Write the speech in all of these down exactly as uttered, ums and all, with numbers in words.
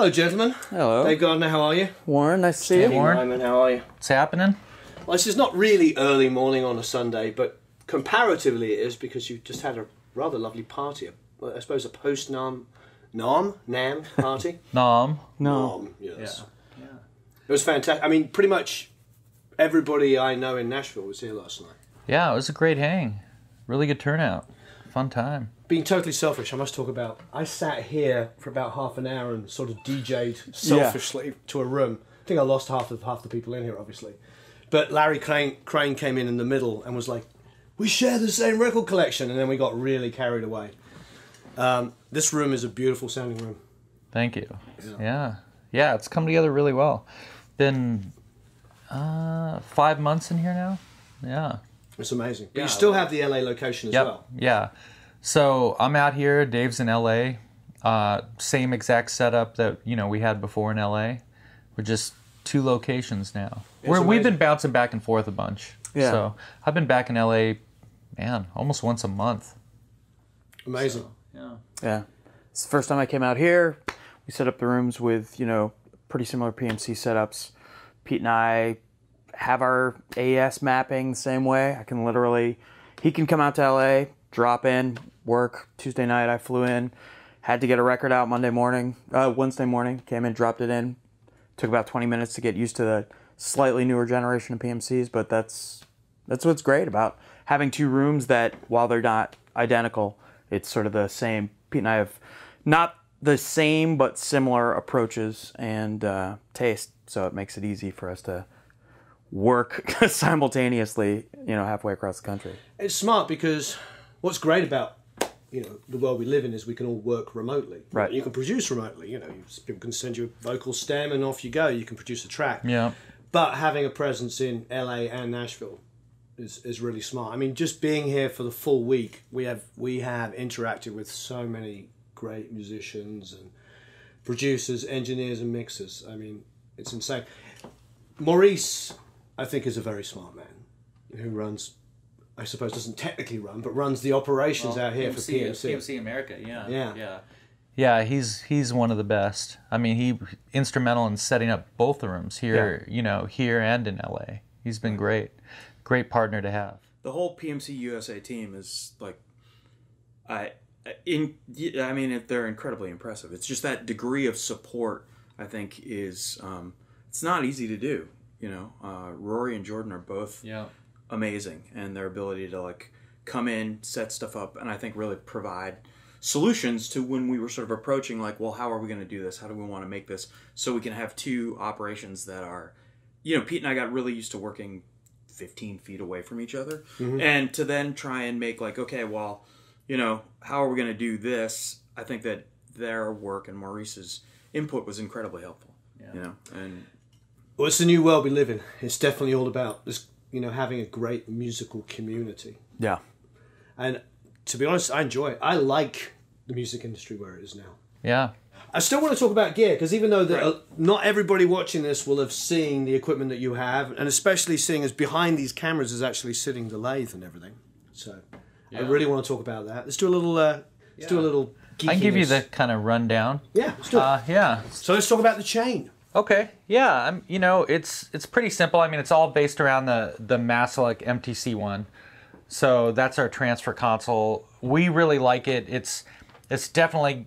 Hello, gentlemen. Hello. Dave Gardner, how are you? Warren, nice to see you. Warren. Simon, how are you? What's happening? Well, this is not really early morning on a Sunday, but comparatively it is because you just had a rather lovely party. I suppose a post-NAMM, NAMM? NAMM party? NAMM. NAMM, yes. Yeah. Yeah. It was fantastic. I mean, pretty much everybody I know in Nashville was here last night. Yeah, it was a great hang. Really good turnout. Fun time. Being totally selfish, I must talk about, I sat here for about half an hour and sort of D J'd selfishly yeah. to a room. I think I lost half of half the people in here, obviously. But Larry Crane, Crane came in in the middle and was like, we share the same record collection. And then we got really carried away. Um, this room is a beautiful sounding room. Thank you. Yeah. Yeah, yeah, it's come together really well. Been uh, five months in here now. Yeah. It's amazing. But yeah, you still have the L A location as yep. well. Yeah. So I'm out here, Dave's in L A, uh, same exact setup that you know we had before in L A. We're just two locations now. We're, we've been bouncing back and forth a bunch. Yeah. So I've been back in L A, man, almost once a month. Amazing. So, yeah. Yeah. It's the first time I came out here. We set up the rooms with, you know, pretty similar P M C setups. Pete and I have our A E S mapping the same way. I can literally, he can come out to L A, drop in, work. Tuesday night I flew in, had to get a record out Monday morning, uh, Wednesday morning, came in, dropped it in. Took about twenty minutes to get used to the slightly newer generation of P M Cs, but that's that's what's great about having two rooms that, while they're not identical, it's sort of the same. Pete and I have not the same but similar approaches and uh, taste, so it makes it easy for us to work simultaneously, you know, halfway across the country. It's smart because what's great about, you know, the world we live in is we can all work remotely. Right. You can produce remotely. You know, people can send you a vocal stem and off you go. You can produce a track. Yeah. But having a presence in L A and Nashville is is really smart. I mean, just being here for the full week, we have we have interacted with so many great musicians and producers, engineers, and mixers. I mean, it's insane. Maurice, I think, is a very smart man who runs. I suppose doesn't technically run, but runs the operations well, out here P M C, for P M C. P M C America, yeah, yeah, yeah, yeah. He's he's one of the best. I mean, he instrumental in setting up both the rooms here, yeah. you know, here and in L A. He's been great, great partner to have. The whole P M C U S A team is like, I, in I mean, they're incredibly impressive. It's just that degree of support, I think, is um, it's not easy to do. You know, uh, Rory and Jordan are both. Yeah. Amazing, and their ability to like come in, set stuff up, and I think really provide solutions to when we were sort of approaching like, well, how are we going to do this? How do we want to make this so we can have two operations that are, you know, Pete and I got really used to working fifteen feet away from each other, mm-hmm. and to then try and make like, okay, well, you know, how are we going to do this? I think that their work and Maurice's input was incredibly helpful. Yeah. You know, and well, it's the new world we live in. It's definitely all about this. You know, having a great musical community. Yeah. And to be honest, I enjoy it. I like the music industry where it is now. Yeah. I still want to talk about gear, because even though the, right. uh, not everybody watching this will have seen the equipment that you have, and especially seeing as behind these cameras is actually sitting the lathe and everything. So yeah. I really want to talk about that. Let's do a little, uh, let's yeah. do a little geekiness. I can give you the kind of rundown. Yeah, let's do it. Uh, yeah. So let's talk about the chain. Okay, yeah, I'm, you know, it's it's pretty simple. I mean, it's all based around the, the Maselec M T C one. So that's our transfer console. We really like it. It's it's definitely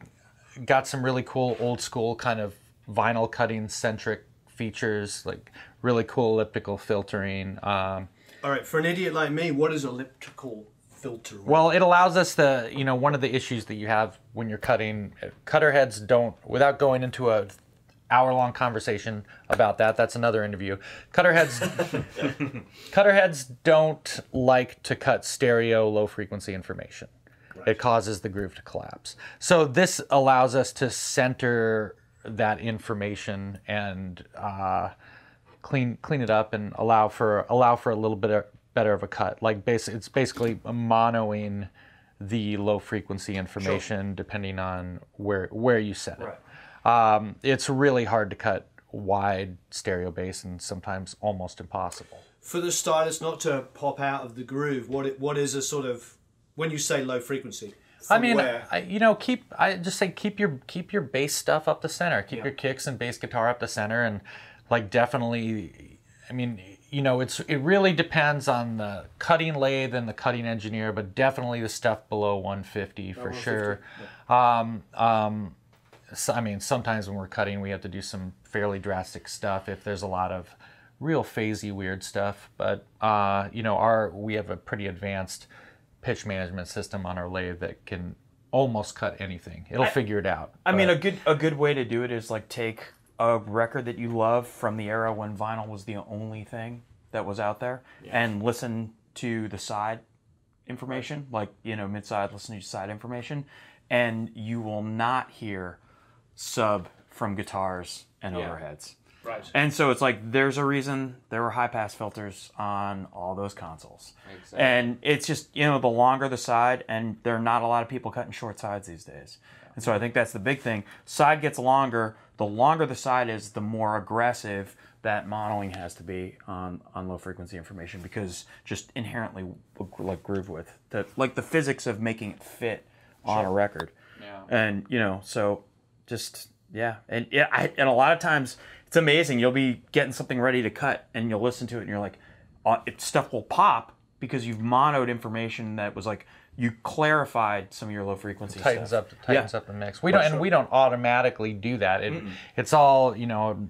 got some really cool old school kind of vinyl cutting centric features, like really cool elliptical filtering. Um, all right, for an idiot like me, what is elliptical filtering? Well, it allows us to, you know, one of the issues that you have when you're cutting, cutter heads don't, without going into a hour-long conversation about that. That's another interview. Cutterheads, cutterheads don't like to cut stereo low-frequency information. Right. It causes the groove to collapse. So this allows us to center that information and uh, clean clean it up and allow for allow for a little bit of, better of a cut. Like basi- it's basically monoing the low-frequency information sure. depending on where where you set it. Right. Um, it's really hard to cut wide stereo bass and sometimes almost impossible. For the stylus not to pop out of the groove, what it, what is a sort of, when you say low frequency, somewhere. I mean, I, you know, keep. I just say keep your keep your bass stuff up the center. Keep yeah. your kicks and bass guitar up the center, and like definitely. I mean, you know, it's it really depends on the cutting lathe and the cutting engineer, but definitely the stuff below one fifty for sure. Yeah. Um, um, so, I mean, sometimes when we're cutting, we have to do some fairly drastic stuff if there's a lot of real phasey weird stuff. But uh, you know, our we have a pretty advanced pitch management system on our lathe that can almost cut anything. It'll I, figure it out. I but. mean, a good a good way to do it is like take a record that you love from the era when vinyl was the only thing that was out there, yeah. and listen to the side information, like, you know, mid-side, listen to side information, and you will not hear sub from guitars and yeah. overheads. Right. And so it's like, there's a reason there were high pass filters on all those consoles. Exactly. And it's just, you know, the longer the side, and there are not a lot of people cutting short sides these days. Yeah. And so I think that's the big thing. Side gets longer. The longer the side is, the more aggressive that modeling has to be on, on low frequency information, because just inherently like groove width, the, like the physics of making it fit sure. on a record. Yeah. And, you know, so just, yeah. And, yeah, I, and a lot of times... It's amazing. You'll be getting something ready to cut, and you'll listen to it, and you're like, uh, it, stuff will pop because you've monoed information that was like you clarified some of your low frequency stuff. Tightens up, tightens yeah. up the mix. We don't, and we don't automatically do that. It, mm-mm. It's all, you know,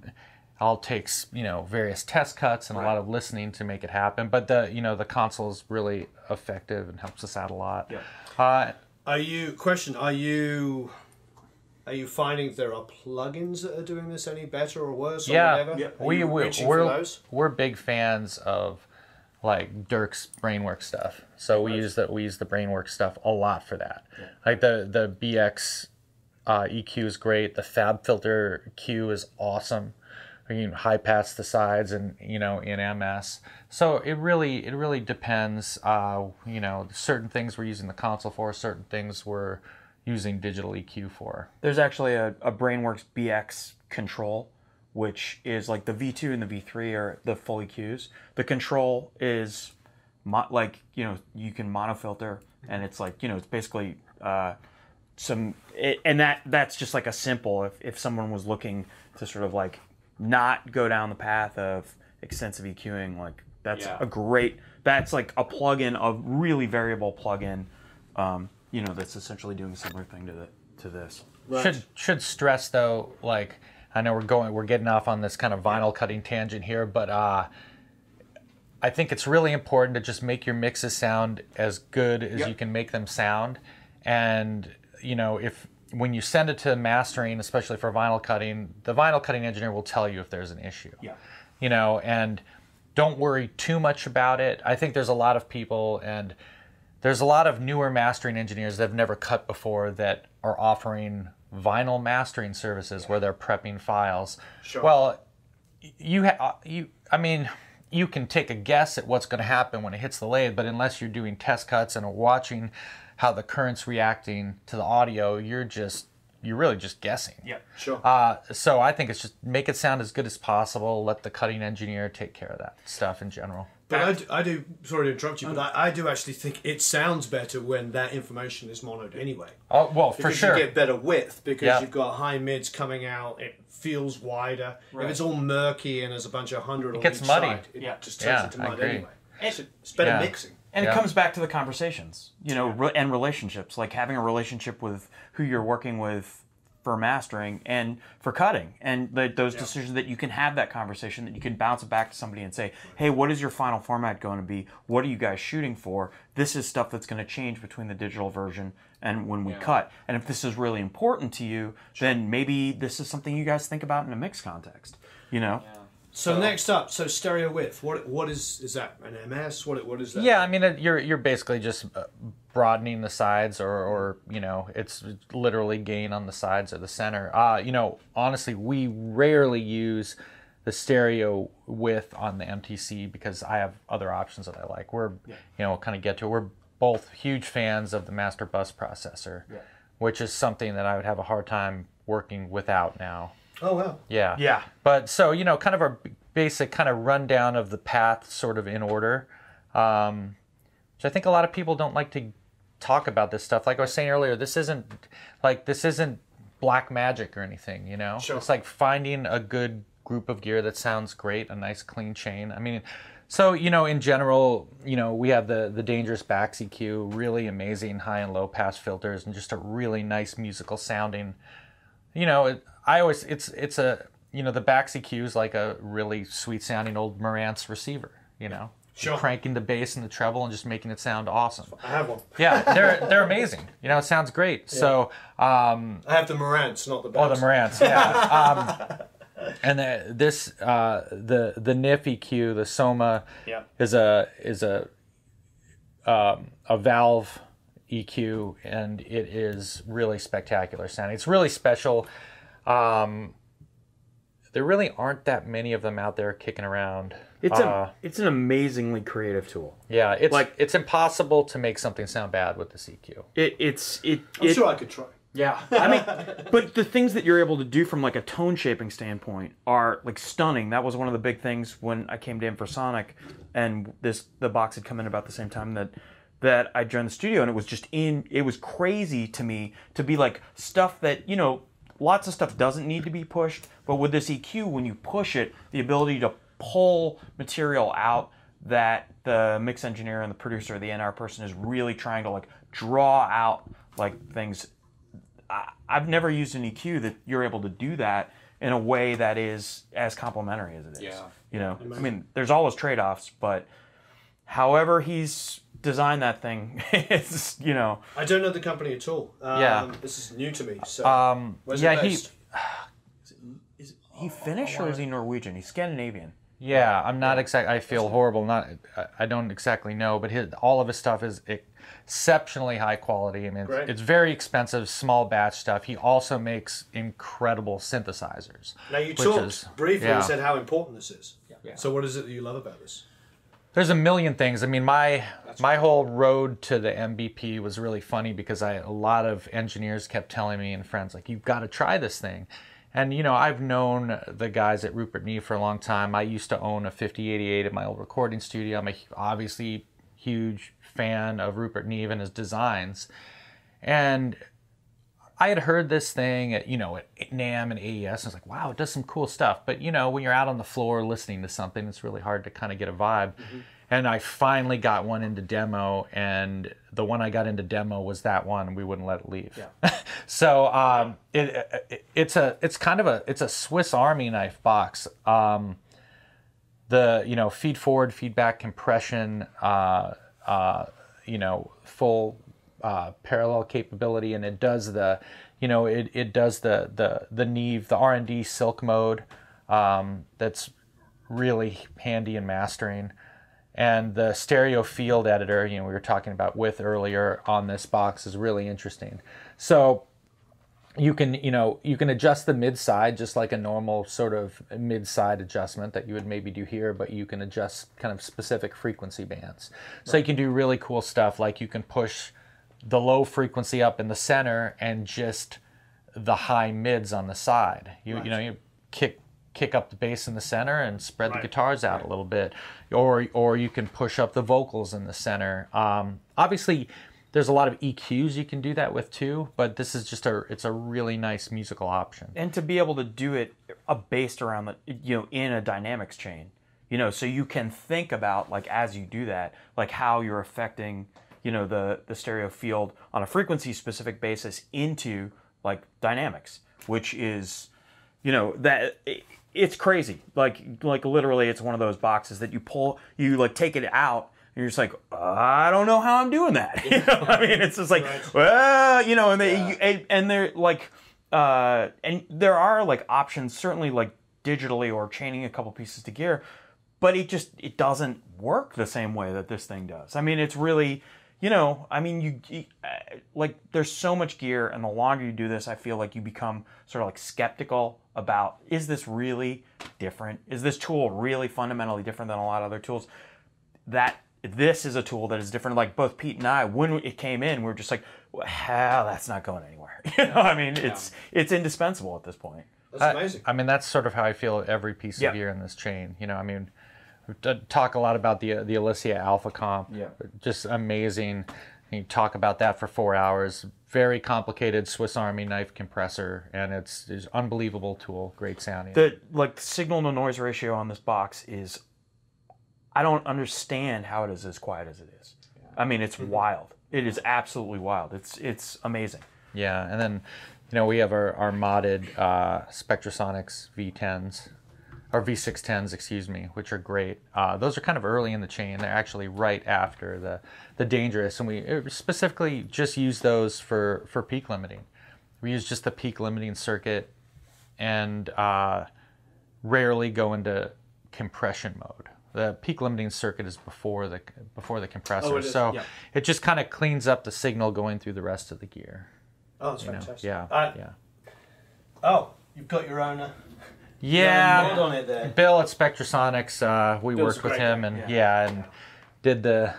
all takes you know various test cuts and right. a lot of listening to make it happen. But the you know the console's really effective and helps us out a lot. Yeah. Uh, are you question? Are you? Are you finding there are plugins that are doing this any better or worse or yeah. whatever? Yeah, we, we, we're, we're big fans of like Dirk's BrainWorks stuff. So we nice. use that we use the BrainWorks stuff a lot for that. Yeah. Like the the B X uh, E Q is great. The FabFilter Q is awesome. You can high pass the sides and you know in M S. So it really it really depends. Uh, you know, certain things we're using the console for, certain things we're using digital E Q for. There's actually a, a BrainWorks B X control, which is like the V two and the V three are the full E Qs. The control is mo like, you know, you can monofilter, and it's like, you know, it's basically uh, some, it, and that that's just like a simple, if, if someone was looking to sort of like not go down the path of extensive EQing, like that's yeah. a great, that's like a plug-in, a really variable plug-in. Um, You know, that's essentially doing a similar thing to the, to this. Right. Should should stress though, like I know we're going, we're getting off on this kind of vinyl cutting tangent here, but uh, I think it's really important to just make your mixes sound as good as yep. you can make them sound. And you know, if when you send it to mastering, especially for vinyl cutting, the vinyl cutting engineer will tell you if there's an issue. Yeah. You know, and don't worry too much about it. I think there's a lot of people and. There's a lot of newer mastering engineers that have never cut before that are offering vinyl mastering services yeah. where they're prepping files. Sure. Well, you, ha you, I mean, you can take a guess at what's going to happen when it hits the lathe, but unless you're doing test cuts and are watching how the current's reacting to the audio, you're just, you're really just guessing. Yeah, sure. Uh, so I think it's just make it sound as good as possible. Let the cutting engineer take care of that stuff in general. But I do, I do, sorry to interrupt you, but I, I do actually think it sounds better when that information is monoed anyway. Oh, well, for because sure. Because you get better width, because yeah. you've got high mids coming out, it feels wider. Right. If it's all murky and there's a bunch of hundred on each muddy. side, it yeah. just turns yeah, into mud anyway. It's, it's better yeah. mixing. And yeah. it comes back to the conversations, you know, re and relationships, like having a relationship with who you're working with for mastering and for cutting, and the, those yeah. decisions that you can have that conversation, that you can bounce it back to somebody and say, hey, what is your final format going to be? What are you guys shooting for? This is stuff that's going to change between the digital version and when we yeah. cut. And if this is really important to you, sure. then maybe this is something you guys think about in a mix context, you know? Yeah. So, so next up, so stereo width, what, what is, is that an M S? What, what is that? Yeah, I mean, you're, you're basically just broadening the sides or, or, you know, it's literally gain on the sides or the center. Uh, you know, honestly, we rarely use the stereo width on the M T C because I have other options that I like. We're, yeah. you know, kind of get to it. We're both huge fans of the master bus processor, yeah. which is something that I would have a hard time working without now. Oh, wow. Yeah. Yeah. But so, you know, kind of our basic kind of rundown of the path sort of in order, um, which I think a lot of people don't like to talk about this stuff. Like I was saying earlier, this isn't like this isn't black magic or anything, you know? Sure. It's like finding a good group of gear that sounds great, a nice clean chain. I mean, so, you know, in general, you know, we have the, the Dangerous Backs E Q, really amazing high and low pass filters, and just a really nice musical sounding, you know, it, I always, it's, it's a, you know, the Backs E Q is like a really sweet sounding old Marantz receiver, you know? Sure. Cranking the bass and the treble and just making it sound awesome. I have one. Yeah, they're they're amazing. You know, it sounds great. Yeah. So um, I have the Marantz, not the Backs. Oh, the Marantz. Yeah. um, and the, this uh, the the Nif E Q, the Soma, yeah. is a is a um, a valve E Q, and it is really spectacular sounding. It's really special. Um, There really aren't that many of them out there kicking around. It's a, uh, it's an amazingly creative tool. Yeah, it's like it's impossible to make something sound bad with this E Q. It, it's it. I'm it, sure I could try. Yeah, I mean, but the things that you're able to do from like a tone shaping standpoint are like stunning. That was one of the big things when I came to Infrasonic, and this the box had come in about the same time that. that I joined the studio, and it was just in. It was crazy to me to be like stuff that you know. Lots of stuff doesn't need to be pushed, but with this E Q, when you push it, the ability to pull material out that the mix engineer and the producer, the N R person, is really trying to like draw out like things. I, I've never used an E Q that you're able to do that in a way that is as complimentary as it is. Yeah. You know, I mean, there's always trade-offs, but however he's design that thing. It's, you know. I don't know the company at all. Um, yeah. This is new to me. So, um, where's yeah, he, is it, is it, he Finnish oh, or is he Norwegian? He's Scandinavian. Yeah, I'm not yeah. exactly. I feel horrible. Not. I don't exactly know, but his, all of his stuff is exceptionally high quality. I mean, it's, it's very expensive, small batch stuff. He also makes incredible synthesizers. Now you talked is, briefly. Yeah. You said how important this is. Yeah. Yeah. So what is it that you love about this? There's a million things. I mean, my That's my whole road to the M B P was really funny because I a lot of engineers kept telling me and friends like, you've got to try this thing. And, you know, I've known the guys at Rupert Neve for a long time. I used to own a fifty eighty-eight at my old recording studio. I'm a obviously huge fan of Rupert Neve and his designs. And I had heard this thing at, you know, at NAMM and A E S. I was like, wow, it does some cool stuff. But, you know, when you're out on the floor listening to something, it's really hard to kind of get a vibe. Mm-hmm. And I finally got one into demo. And the one I got into demo was that one. And we wouldn't let it leave. Yeah. so um, it, it, it's a it's kind of a it's a Swiss Army knife box. Um, the, you know, feed forward, feedback, compression, uh, uh, you know, full... Uh, parallel capability, and it does the, you know, it, it does the the the Neve, the R and D silk mode, um, that's really handy in mastering, and the stereo field editor, you know, we were talking about with earlier on this box is really interesting. So you can, you know, you can adjust the mid side just like a normal sort of mid side adjustment that you would maybe do here, but you can adjust kind of specific frequency bands. Right. So you can do really cool stuff like you can push the low frequency up in the center and just the high mids on the side. You right. you know, you kick kick up the bass in the center and spread right. the guitars out right. a little bit, or or you can push up the vocals in the center. Um, obviously, there's a lot of E Qs you can do that with too, but this is just a it's a really nice musical option. And to be able to do it based around the you know in a dynamics chain, you know, so you can think about like as you do that, like how you're affecting. You know, the, the stereo field on a frequency-specific basis into, like, dynamics, which is, you know, that it, it's crazy. Like, like literally, it's one of those boxes that you pull, you, like, take it out, and you're just like, I don't know how I'm doing that. You know? I mean, it's just like, right. well, you know, and, they, yeah. you, and, and they're, like, uh, and there are, like, options, certainly, like, digitally or chaining a couple pieces to gear, but it just, it doesn't work the same way that this thing does. I mean, it's really... You know, I mean, you, you like there's so much gear, and the longer you do this, I feel like you become sort of like skeptical about is this really different? Is this tool really fundamentally different than a lot of other tools? That this is a tool that is different. Like both Pete and I, when it came in, we were just like, well, hell, that's not going anywhere. You know, I mean, it's yeah. it's indispensable at this point. That's amazing. I, I mean, that's sort of how I feel every piece of yeah. gear in this chain. You know, I mean. Talk a lot about the the Elysia Alpha Comp. Yeah. Just amazing, and you talk about that for four hours. Very complicated Swiss Army knife compressor, and it's, it's an unbelievable tool. Great sounding. The like the signal to noise ratio on this box is, I don't understand how it is as quiet as it is. Yeah. I mean, it's wild. It is absolutely wild. It's it's amazing. Yeah, and then you know we have our our modded uh, Spectrasonics V tens. Or V six tens, excuse me, which are great. Uh, those are kind of early in the chain. They're actually right after the, the dangerous, and we specifically just use those for, for peak limiting. We use just the peak limiting circuit and uh, rarely go into compression mode. The peak limiting circuit is before the, before the compressor, oh, it so yeah. It just kind of cleans up the signal going through the rest of the gear. Oh, that's fantastic. Yeah, I, yeah. Oh, you've got your own... Uh... Yeah, on it there. Bill at Spectrasonics, uh, we Bill's worked with him, and yeah, yeah and yeah. did the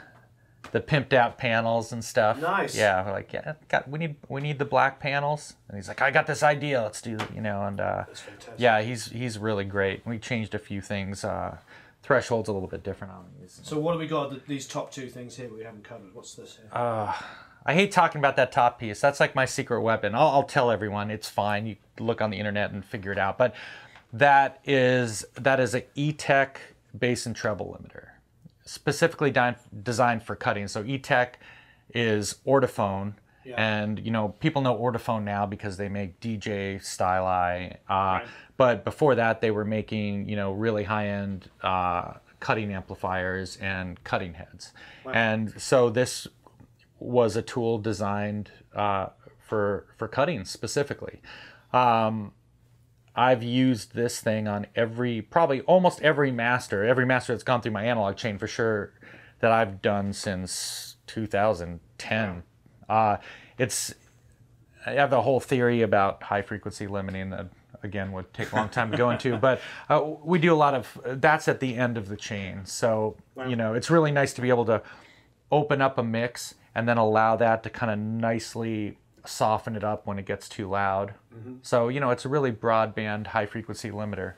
the pimped out panels and stuff. Nice. Yeah, we're like, yeah, got, we need we need the black panels, and he's like, I got this idea, let's do that, you know, and uh, that's fantastic. Yeah, he's he's really great. We changed a few things. Uh, threshold's a little bit different on these. So what do we got? These top two things here we haven't covered. What's this here? Uh, I hate talking about that top piece. That's like my secret weapon. I'll, I'll tell everyone. It's fine. You look on the internet and figure it out, but. That is that is an E-Tech bass and treble limiter, specifically designed for cutting. So E-Tech is Ortofon, yeah. and you know people know Ortofon now because they make D J styli. Uh, right. But before that, they were making you know really high-end uh, cutting amplifiers and cutting heads. Wow. And so this was a tool designed uh, for for cutting specifically. Um, I've used this thing on every, probably almost every master, every master that's gone through my analog chain for sure, that I've done since two thousand ten. Wow. Uh, it's, I have the whole theory about high frequency limiting that, again, would take a long time to go into, but uh, we do a lot of, that's at the end of the chain. So, wow. you know, it's really nice to be able to open up a mix and then allow that to kind of nicely soften it up when it gets too loud. Mm-hmm. So, you know, it's a really broadband high frequency limiter.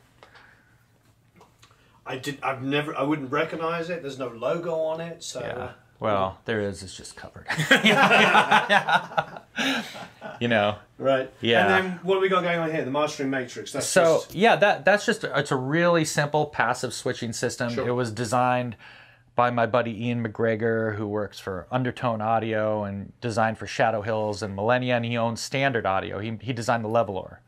I did I've never I wouldn't recognize it. There's no logo on it, so yeah. Well, there is, it's just covered. yeah. Yeah. You know. Right. Yeah. And then what do we got going on here? The mastering matrix. That's so just... yeah, that that's just it's a really simple passive switching system. Sure. It was designed by my buddy Ian McGregor, who works for Undertone Audio and designed for Shadow Hills and Millennia, and he owns Standard Audio. He, he designed the leveler.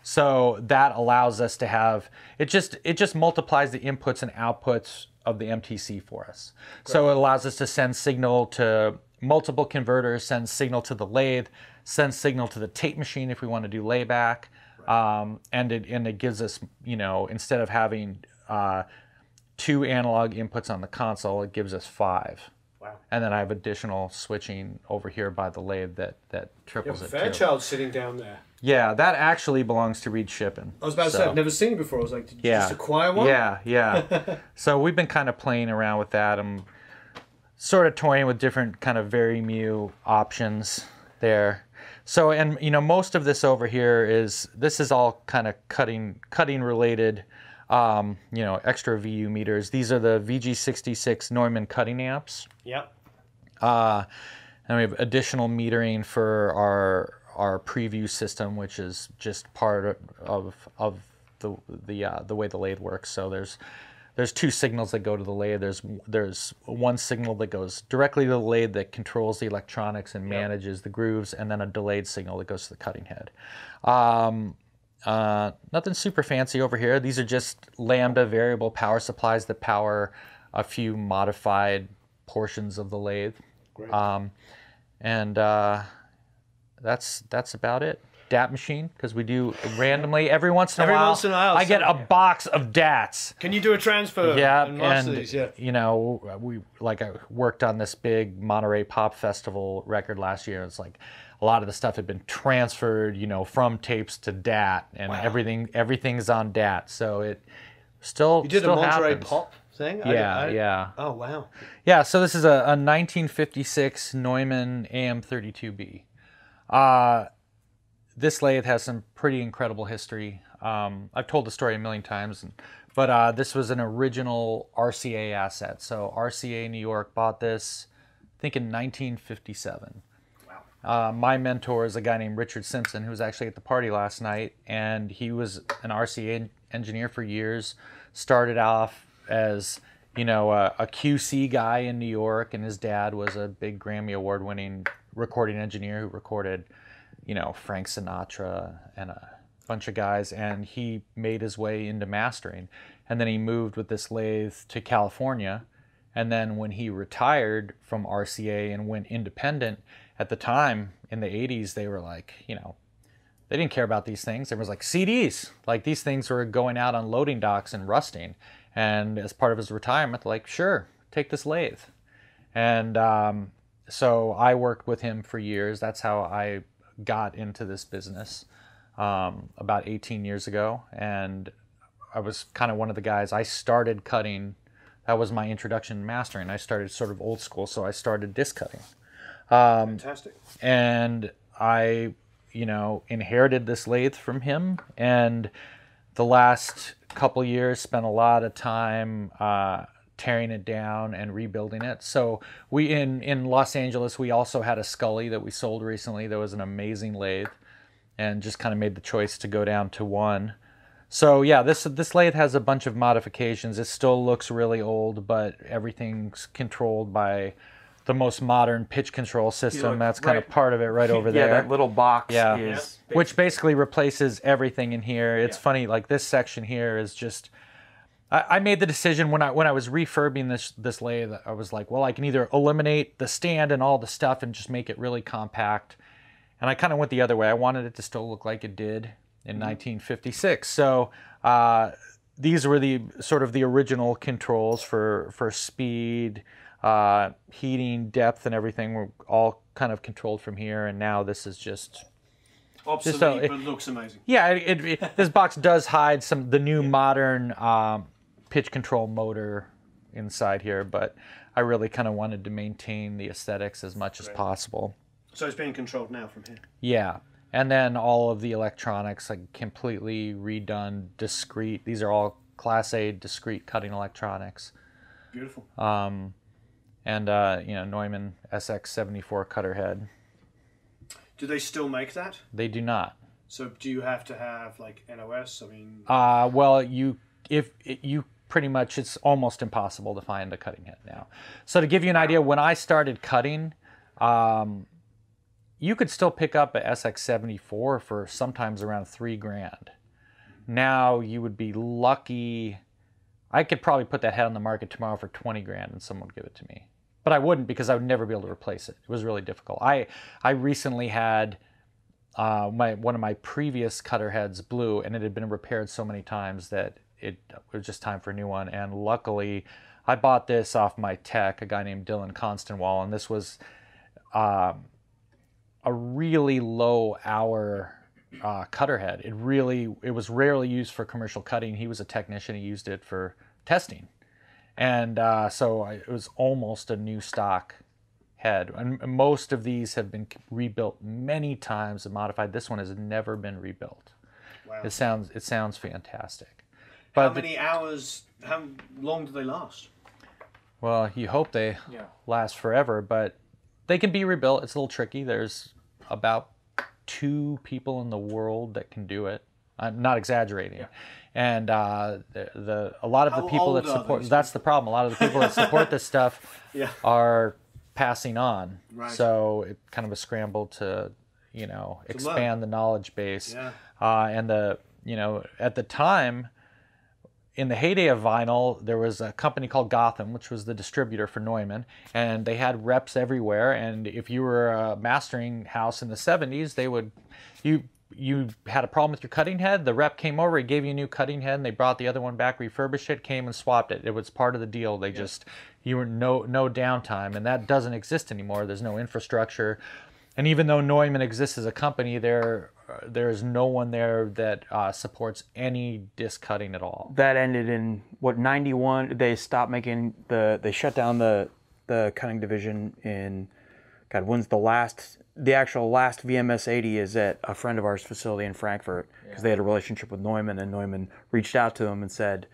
So that allows us to have, it just, it just multiplies the inputs and outputs of the M T C for us. Great. So it allows us to send signal to multiple converters, send signal to the lathe, send signal to the tape machine if we want to do layback. Right. Um, and, it, and it gives us, you know, instead of having, uh, two analog inputs on the console, it gives us five. Wow. And then I have additional switching over here by the lathe that, that triples yeah, it Fairchild too. Sitting down there. Yeah, that actually belongs to Reed Shippen. I was about so. to say, I've never seen it before. I was like, did yeah. you just acquire one? Yeah, yeah. So we've been kind of playing around with that. I'm sort of toying with different kind of Varimu options there. So, and you know, most of this over here is, this is all kind of cutting, cutting related. Um, you know, extra V U meters. These are the V G sixty-six Neumann cutting amps. Yep. Uh, and we have additional metering for our our preview system, which is just part of of the the uh, the way the lathe works. So there's there's two signals that go to the lathe. There's there's one signal that goes directly to the lathe that controls the electronics and manages yep. the grooves, and then a delayed signal that goes to the cutting head. Um, Uh, nothing super fancy over here. These are just lambda variable power supplies that power a few modified portions of the lathe. Great. Um, and uh, that's that's about it. D A T machine, because we do randomly every once in a every while. Once in a while, I get a yeah. box of D A Ts. Can you do a transfer? Yeah, and, and these? Yeah. You know, we like I worked on this big Monterey Pop Festival record last year. It's like. A lot of the stuff had been transferred, you know, from tapes to D A T, and wow. everything everything's on D A T. So it still you did still a Monterey happens. Pop thing. Yeah, I, I, yeah. Oh wow. Yeah. So this is a, a nineteen fifty-six Neumann A M thirty-two B. Uh, this lathe has some pretty incredible history. Um, I've told the story a million times, and, but uh, this was an original R C A asset. So R C A New York bought this. think in nineteen fifty-seven. Wow. Uh, my mentor is a guy named Richard Simpson, who was actually at the party last night, and he was an R C A engineer for years, started off as, you know, a, a Q C guy in New York, and his dad was a big Grammy award-winning recording engineer who recorded, you know, Frank Sinatra and a bunch of guys, and he made his way into mastering. And then he moved with this lathe to California, and then when he retired from R C A and went independent, at the time, in the eighties, they were like, you know, they didn't care about these things. It was like C Ds. Like, these things were going out on loading docks and rusting. And as part of his retirement, like, sure, take this lathe. And um, so I worked with him for years. That's how I got into this business um, about eighteen years ago. And I was kind of one of the guys. I started cutting. That was my introduction to mastering. I started sort of old school, so I started disc cutting. Um, Fantastic. And I, you know, inherited this lathe from him, and the last couple years spent a lot of time uh, tearing it down and rebuilding it. So we in, in Los Angeles, we also had a Scully that we sold recently. That was an amazing lathe, and just kind of made the choice to go down to one. So yeah, this this lathe has a bunch of modifications. It still looks really old, but everything's controlled by the most modern pitch control system. Look, that's kind right. of part of it right over yeah, there. Yeah, that little box yeah. is... Yeah. Which basically replaces everything in here. It's yeah. funny, like this section here is just... I, I made the decision when I when I was refurbing this, this lathe, I was like, well, I can either eliminate the stand and all the stuff and just make it really compact. And I kind of went the other way. I wanted it to still look like it did in nineteen fifty-six. So uh, these were the sort of the original controls for, for speed, uh, heating, depth, and everything were all kind of controlled from here. And now this is just... Obsolete, just a, it, but looks amazing. Yeah, it, it, it, this box does hide some the new yeah. modern um, pitch control motor inside here, but I really kind of wanted to maintain the aesthetics as much Great. as possible. So it's being controlled now from here? Yeah. And then all of the electronics, like completely redone, discrete. These are all Class A discrete cutting electronics. Beautiful. Um, and uh, you know, Neumann S X seventy-four cutter head. Do they still make that? They do not. So do you have to have like N O S? I mean. Uh, well, you if it, you pretty much it's almost impossible to find a cutting head now. So to give you an idea, when I started cutting. Um, You could still pick up a S X seventy-four for sometimes around three grand. Now you would be lucky. I could probably put that head on the market tomorrow for twenty grand and someone would give it to me. But I wouldn't, because I would never be able to replace it. It was really difficult. I, I recently had uh, my, one of my previous cutter heads blew, and it had been repaired so many times that it, it was just time for a new one. And luckily, I bought this off my tech, a guy named Dylan Constanwall, and this was... Um, a really low hour uh, cutter head. It really, it was rarely used for commercial cutting. He was a technician, he used it for testing. And uh, so I, it was almost a new stock head. And most of these have been rebuilt many times and modified. This one has never been rebuilt. Wow. It sounds, it sounds fantastic. But how many the, hours, how long do they last? Well, you hope they yeah. last forever, but they can be rebuilt. It's a little tricky. There's about two people in the world that can do it. I'm not exaggerating. Yeah. And uh, the, the a lot of How the people that support that's people? the problem. A lot of the people that support this stuff yeah. are passing on. Right. So it's kind of a scramble to, you know, it's expand the knowledge base. Yeah. Uh, and the you know at the time, in the heyday of vinyl, there was a company called Gotham, which was the distributor for Neumann, and they had reps everywhere. And if you were a mastering house in the seventies, they would, you you had a problem with your cutting head, the rep came over, he gave you a new cutting head, and they brought the other one back, refurbished it, came and swapped it. It was part of the deal. They yeah. just, you were no, no downtime, and that doesn't exist anymore. There's no infrastructure. And even though Neumann exists as a company, there there is no one there that uh, supports any disc cutting at all. That ended in what ninety-one. They stopped making the. They shut down the the cutting division in. God, when's the last? The actual last V M S eighty is at a friend of ours' facility in Frankfurt, because yeah. they had a relationship with Neumann, and Neumann reached out to them and said,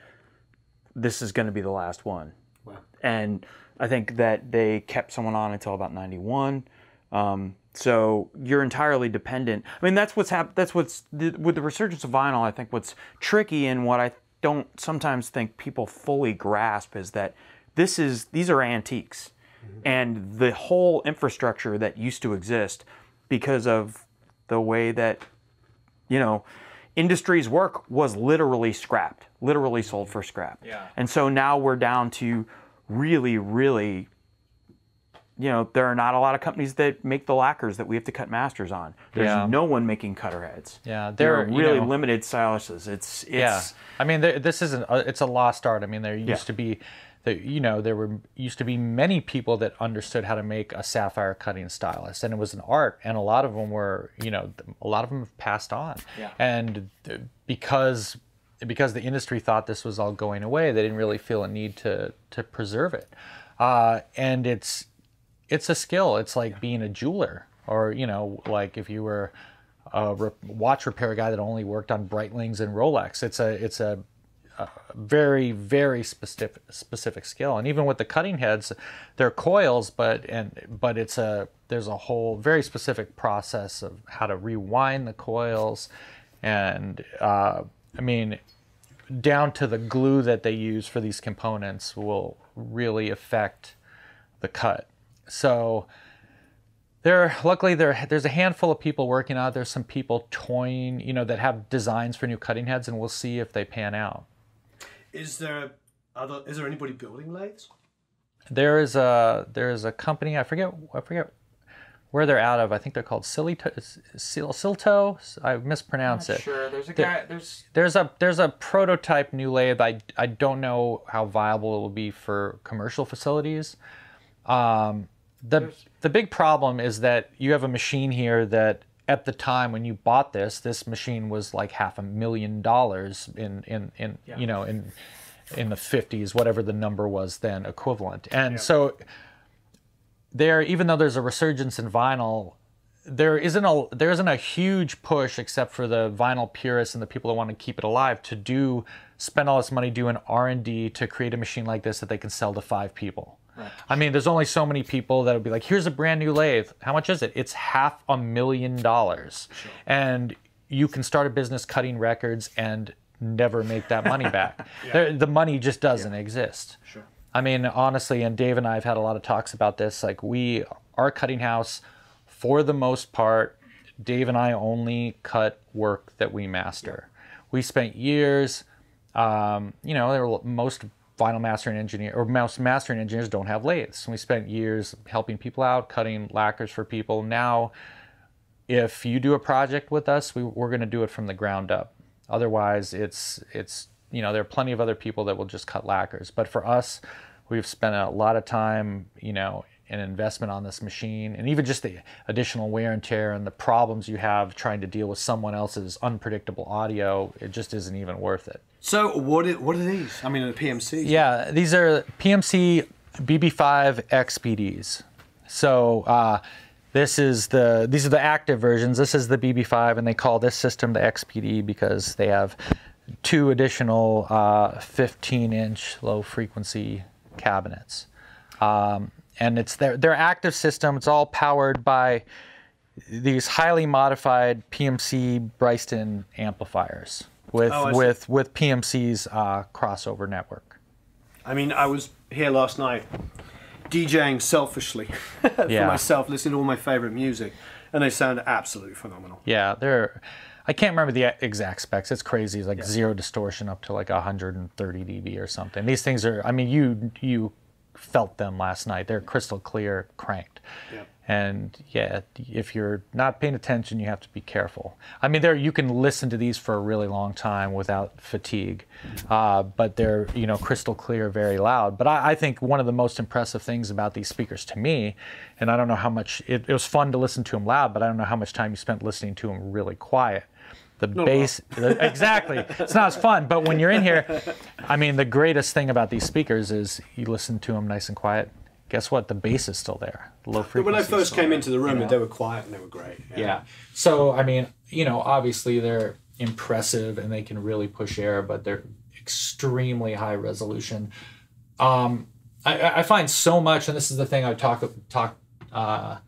"This is going to be the last one." Wow. And I think that they kept someone on until about ninety-one. Um, so you're entirely dependent. I mean, that's what's happened. That's what's the, with the resurgence of vinyl. I think what's tricky and what I don't sometimes think people fully grasp is that this is these are antiques, mm-hmm. and the whole infrastructure that used to exist because of the way that, you know, industry's work was literally scrapped, literally sold for scrap. Yeah. And so now we're down to really, really, you know, there are not a lot of companies that make the lacquers that we have to cut masters on. There's yeah. no one making cutter heads. Yeah, there are really you know, limited styluses. It's, it's yeah. I mean, there, this isn't. A, it's a lost art. I mean, there used yeah. to be, there, you know, there were used to be many people that understood how to make a sapphire cutting stylus, and it was an art. And a lot of them were, you know, a lot of them have passed on. Yeah. And because. because the industry thought this was all going away, they didn't really feel a need to to preserve it. Uh, and it's it's a skill. It's like yeah. being a jeweler, or, you know, like if you were a re watch repair guy that only worked on Breitlings and Rolex. It's a it's a, a very very specific specific skill. And even with the cutting heads, they're coils, but and but it's a there's a whole very specific process of how to rewind the coils, and uh, I mean, down to the glue that they use for these components will really affect the cut. So there, luckily there, there's a handful of people working on it. There's some people toying, you know, that have designs for new cutting heads, and we'll see if they pan out. Is there other, is there anybody building lathes? There is a, there is a company, I forget, I forget where they're out of. I think they're called Silito, Silto. I mispronounce it. Sure, there's a guy. There's there's a there's a prototype new lathe. I I don't know how viable it will be for commercial facilities. Um, the there's... the big problem is that you have a machine here that at the time when you bought this, this machine was like half a million dollars in in in yeah. you know in in the fifties, whatever the number was then equivalent, and yeah. so. There, even though there's a resurgence in vinyl, there isn't a there isn't a huge push, except for the vinyl purists and the people that want to keep it alive, to do spend all this money doing R and D to create a machine like this that they can sell to five people. Right. I mean, there's only so many people that would be like, here's a brand new lathe. How much is it? It's half a million dollars, sure. and you can start a business cutting records and never make that money back. yeah. there, the money just doesn't yeah. exist. Sure. I mean, honestly, and Dave and I have had a lot of talks about this, like we, our cutting house, for the most part, Dave and I only cut work that we master. We spent years, um, you know, there were most vinyl mastering engineer or most mastering engineers don't have lathes. We spent years helping people out, cutting lacquers for people. Now, if you do a project with us, we, we're going to do it from the ground up. Otherwise, it's, it's, you know, there are plenty of other people that will just cut lacquers. But for us, we've spent a lot of time, you know, an investment on this machine, and even just the additional wear and tear and the problems you have trying to deal with someone else's unpredictable audio, it just isn't even worth it. So what are, what are these? I mean, the P M Cs? Yeah, these are P M C B B five X P Ds. So uh, this is the, these are the active versions. This is the B B five, and they call this system the X P D because they have two additional fifteen inch uh, low frequency cabinets, um, and it's their their active system. It's all powered by these highly modified P M C Bryston amplifiers with oh, with with P M C's uh, crossover network. I mean, I was here last night DJing selfishly for yeah. myself, listening to all my favorite music, and they sound absolutely phenomenal. Yeah, they're. I can't remember the exact specs. It's crazy. It's like yeah. zero distortion up to like one hundred thirty D B or something. These things are, I mean, you you felt them last night. They're crystal clear, cranked. Yeah. And yeah, if you're not paying attention, you have to be careful. I mean, there you can listen to these for a really long time without fatigue. Uh, but they're, you know, crystal clear, very loud. But I, I think one of the most impressive things about these speakers to me, and I don't know how much, it, it was fun to listen to them loud, but I don't know how much time you spent listening to them really quiet. The no, bass, no. The, exactly. It's not as fun, but when you're in here, I mean, the greatest thing about these speakers is you listen to them nice and quiet. Guess what? The bass is still there. The low frequency. When I first came there. into the room, you know? They were quiet and they were great. Yeah. yeah. So I mean, you know, obviously they're impressive and they can really push air, but they're extremely high resolution. Um, I, I find so much, and this is the thing I talk talk uh,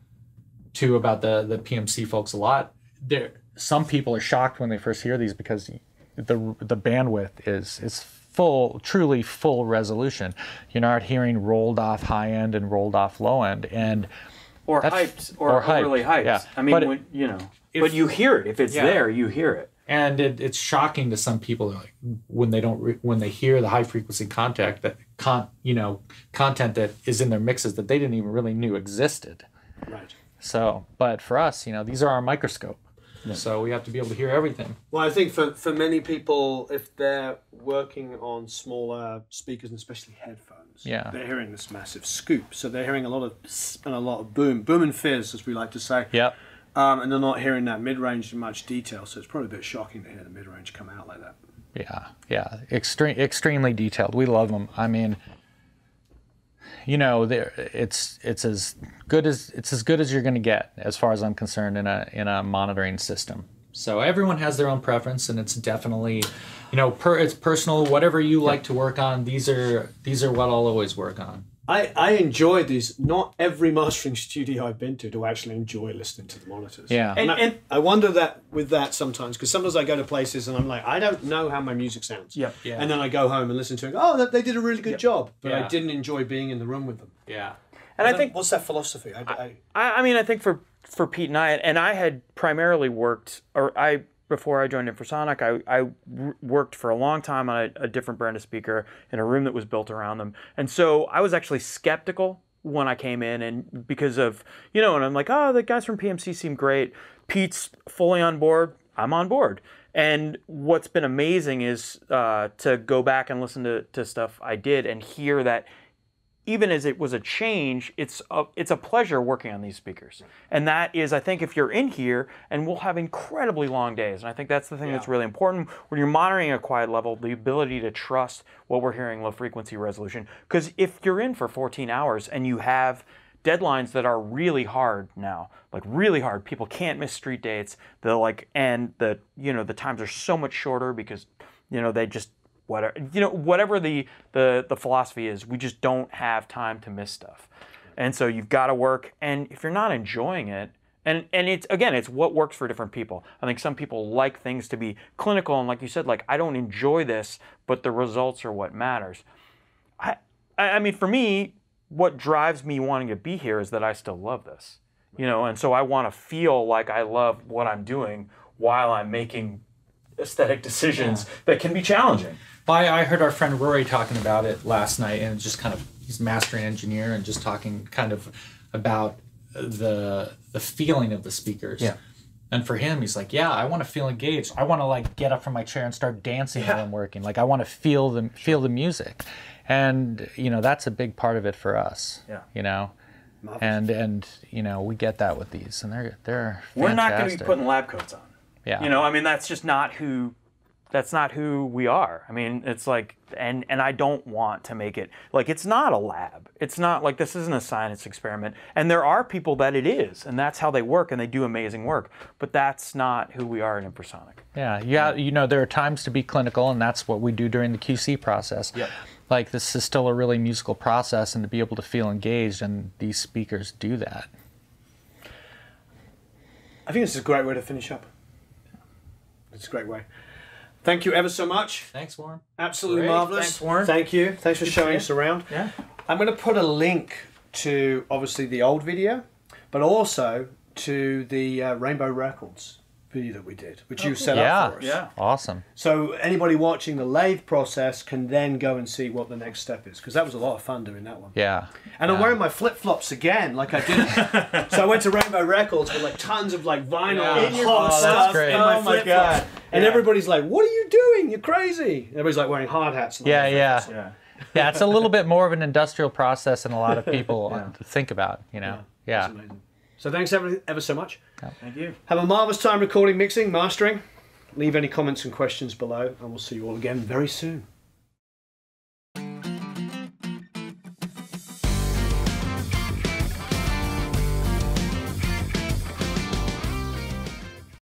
to about the the P M C folks a lot. There, some people are shocked when they first hear these because the the bandwidth is is full, truly full resolution. You're not hearing rolled off high end and rolled off low end, and or hyped or, or hyped. Overly hyped. Yeah. I mean, but, when, you know, if, but you hear it if it's yeah. there. You hear it. And it, it's shocking to some people, like, when they don't re when they hear the high frequency contact that con you know content that is in their mixes that they didn't even really knew existed. Right. So, but for us, you know, these are our microscope, yeah. so we have to be able to hear everything. Well, I think for for many people, if they're working on smaller speakers and especially headphones, yeah. they're hearing this massive scoop, so they're hearing a lot of and a lot of boom, boom and fizz, as we like to say. Yep. Um, and they're not hearing that mid-range in much detail, so it's probably a bit shocking to hear the mid-range come out like that. Yeah, yeah, extreme, extremely detailed. We love them. I mean, you know, it's it's as good as it's as good as you're going to get, as far as I'm concerned, in a in a monitoring system. So everyone has their own preference, and it's definitely, you know, per, it's personal. Whatever you like yeah. to work on, these are these are what I'll always work on. I, I enjoy these. Not every mastering studio I've been to do I actually enjoy listening to the monitors. Yeah. And, and, I, and I wonder that with that sometimes, because sometimes I go to places and I'm like, I don't know how my music sounds. Yep. Yeah. And then I go home and listen to it. Oh, they did a really good yep. job. But yeah. I didn't enjoy being in the room with them. Yeah. And, and I then, think... What's that philosophy? I, I, I, I mean, I think for, for Pete and I, and I had primarily worked, or I... before I joined Infrasonic, I, I worked for a long time on a, a different brand of speaker in a room that was built around them. And so I was actually skeptical when I came in, and because of, you know, and I'm like, oh, the guys from P M C seem great. Pete's fully on board. I'm on board. And what's been amazing is uh, to go back and listen to, to stuff I did and hear that even as it was a change, it's a, it's a pleasure working on these speakers. And that is, I think, if you're in here, and we'll have incredibly long days. And I think that's the thing yeah. that's really important. When you're monitoring a quiet level, the ability to trust what we're hearing, low frequency resolution. Because if you're in for fourteen hours and you have deadlines that are really hard now, like really hard, people can't miss street dates. They're like, and the, you know, the times are so much shorter because, you know, they just, whatever, you know, whatever the, the, the philosophy is, we just don't have time to miss stuff. And so you've got to work. And if you're not enjoying it, and, and it's, again, it's what works for different people. I think some people like things to be clinical. And like you said, like, I don't enjoy this, but the results are what matters. I, I mean, for me, what drives me wanting to be here is that I still love this, you know? And so I want to feel like I love what I'm doing while I'm making aesthetic decisions yeah. that can be challenging. By, I heard our friend Rory talking about it last night, and just kind of, he's a mastering engineer, and just talking kind of about the the feeling of the speakers. Yeah. And for him, he's like, yeah, I want to feel engaged. I want to like get up from my chair and start dancing yeah. while I'm working. Like I want to feel the feel the music, and you know that's a big part of it for us. Yeah. You know. Marvelous. And and you know we get that with these, and they're they're fantastic. We're not going to be putting lab coats on. Yeah. You know, I mean, that's just not who, that's not who we are. I mean, it's like, and, and I don't want to make it, like, it's not a lab. It's not like, this isn't a science experiment. And there are people that it is, and that's how they work, and they do amazing work. But that's not who we are in Infrasonic. Yeah, yeah, you know, there are times to be clinical, and that's what we do during the Q C process. Yep. Like, this is still a really musical process, and to be able to feel engaged, and these speakers do that. I think this is a great way to finish up. It's a great way. Thank you ever so much. Thanks, Warren. Absolutely great. Marvelous. Thanks, Warren. Thank you. Thanks for showing us around. Yeah. I'm going to put a link to, obviously, the old video, but also to the uh, Rainbow Records video that we did, which oh, you cool. set yeah. up for us. Yeah, awesome. So anybody watching the lathe process can then go and see what the next step is, because that was a lot of fun doing that one. Yeah. And yeah. I'm wearing my flip-flops again, like I did. So I went to Rainbow Records with like tons of like vinyl yeah. and hot oh, stuff in my oh, my God. And yeah. everybody's like, what are you doing? You're crazy. Everybody's like wearing hard hats. And yeah, yeah. Yeah. Yeah, it's a little bit more of an industrial process than a lot of people yeah. think about, you know. Yeah. yeah. So thanks ever, ever so much. Thank you. Have a marvelous time recording, mixing, mastering. Leave any comments and questions below, and we'll see you all again very soon.